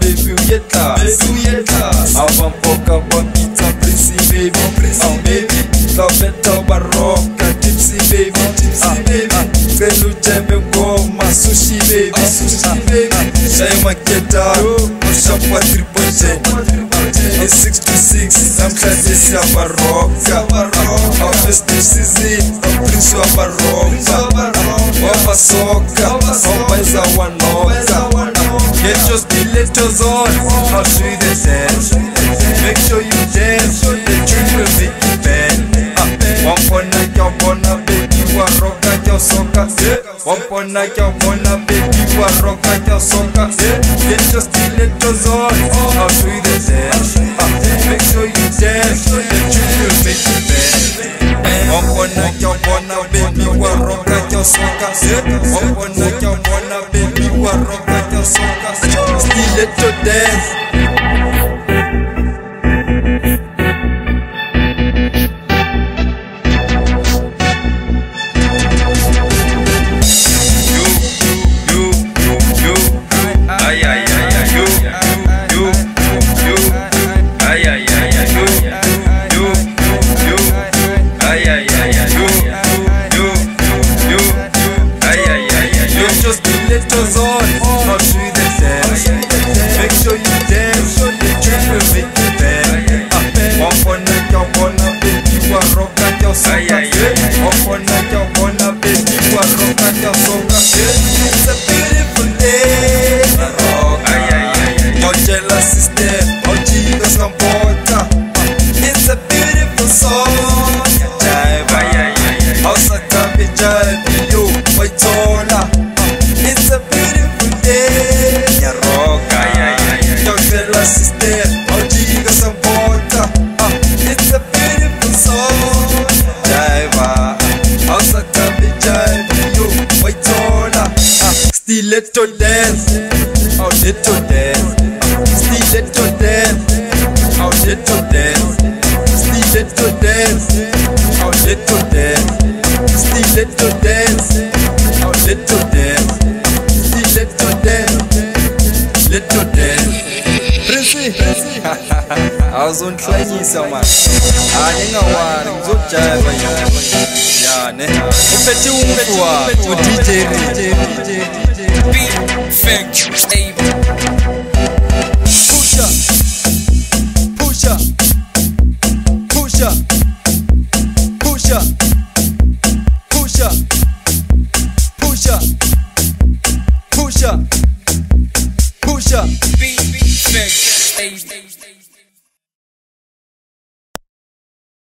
Baby, avant pour qu'un bon qui t'apprécie, baby, la bête au baroque, tipsy, baby, très nous t'aime comme ma sushi, baby, j'ai ma guetta, mon chapeau tripoté, et 6 to 6, I'm classé à baroque, en festivité, en plus à baroque, on va soca, on va à wanoka. Get your stilettos on, I'll show you the dance. Make sure you dance, the truth will make you bend. Wampona, baby, wa rocka your soca. Wampona, baby, wa rocka your soca. Get your stilettos on, I'll show you the dance. Make sure you dance, the truth will make you bend. Wampona, baby, wa rocka your soca. Wampona, baby, wa rocka. Stiletto dance. Stiletto dance, oh stiletto dance, stiletto dance, oh stiletto dance, stiletto dance, oh stiletto dance, stiletto dance, oh stiletto dance, stiletto dance, stiletto dance. Prince, há um klein isso mano, há nenhum ar, só chega. Já né, o petu o DJ. Perfect.